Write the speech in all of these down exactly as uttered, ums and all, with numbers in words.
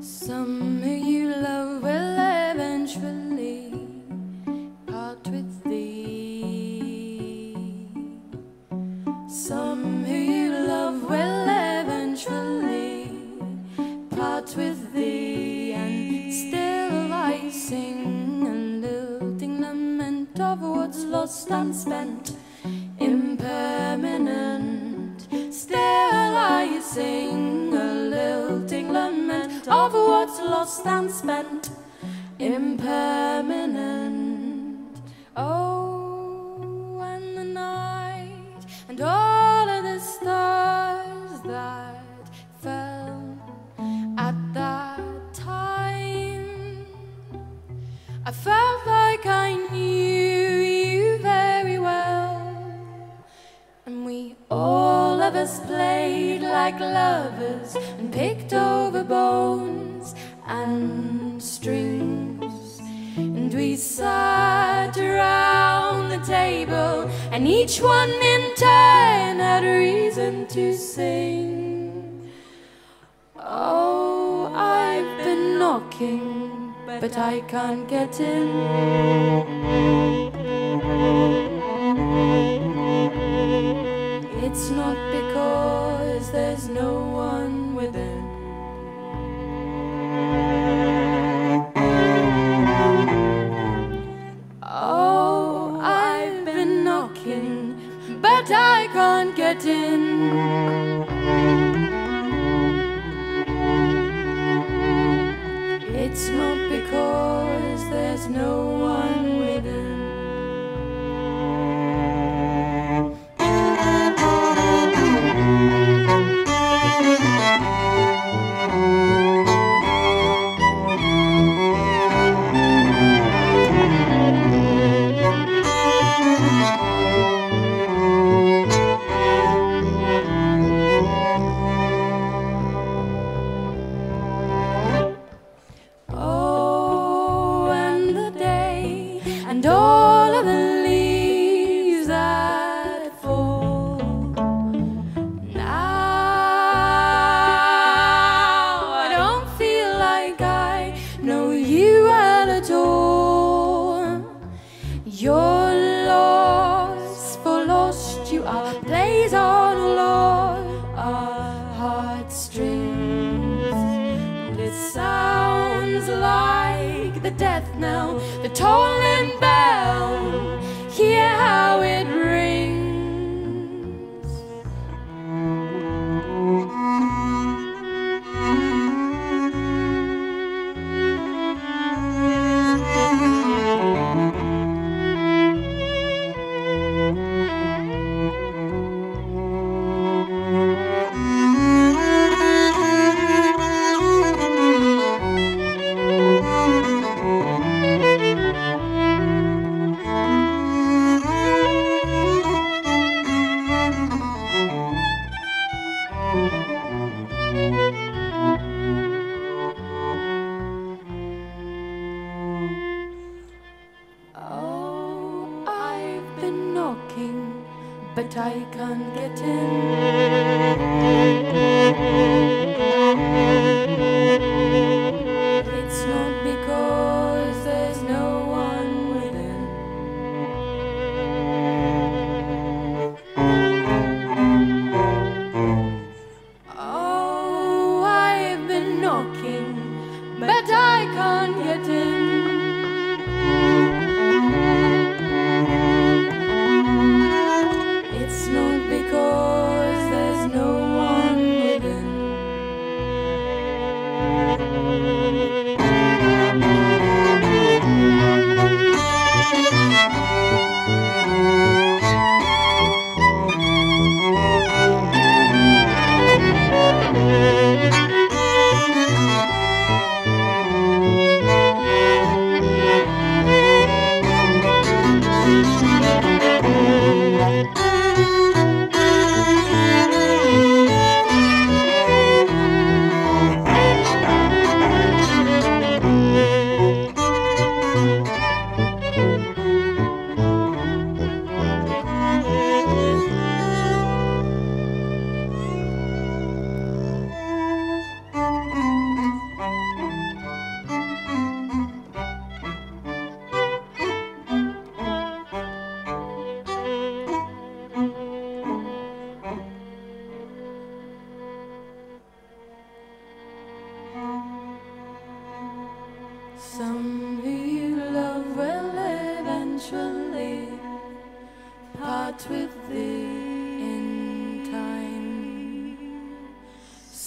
Summer you love will eventually part with thee. Summer you love will eventually part with thee. And still I sing a lilting lament of what's lost and spent, impermanent. Still I sing a lilting lament of what's lost and spent, impermanent. Oh, and the night, and all of the stars that fell at that time, I felt like I knew you very well. And we all of us played like lovers and picked over bones and strings, and we sat around the table, and each one in turn had a reason to sing. Oh, I've been knocking, but I can't get in. It's not because there's no one within. But I can't get in. It's not because there's no one within. You're lost, for lost you are. Plays on all our heartstrings, and it sounds like the death knell, the tolling bell. Hear how it rings. But I can't get in. It's not because there's no one within. Oh, I've been knocking, but I can't get in. Because there's no one within.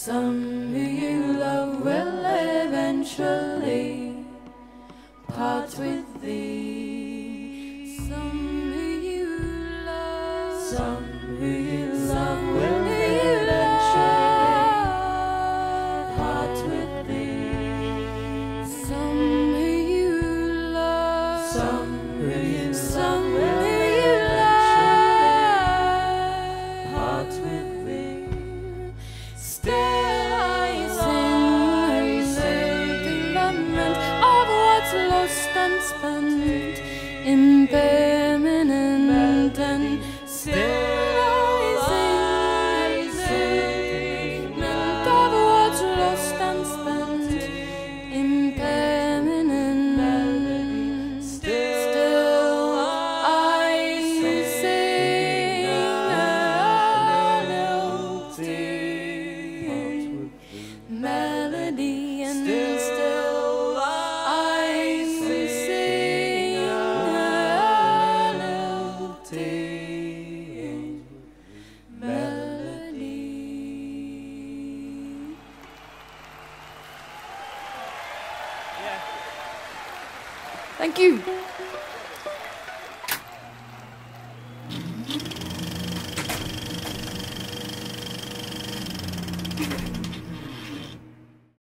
Some who you love will eventually part with thee. Some who you love, some who you love will eventually part with thee. Some who you love, some who you love will eventually part with thee. Stay. Impermanent and still I sing, none of what's lost and spent. Impermanent and still I sing, melody, melody and still I sing. Thank you.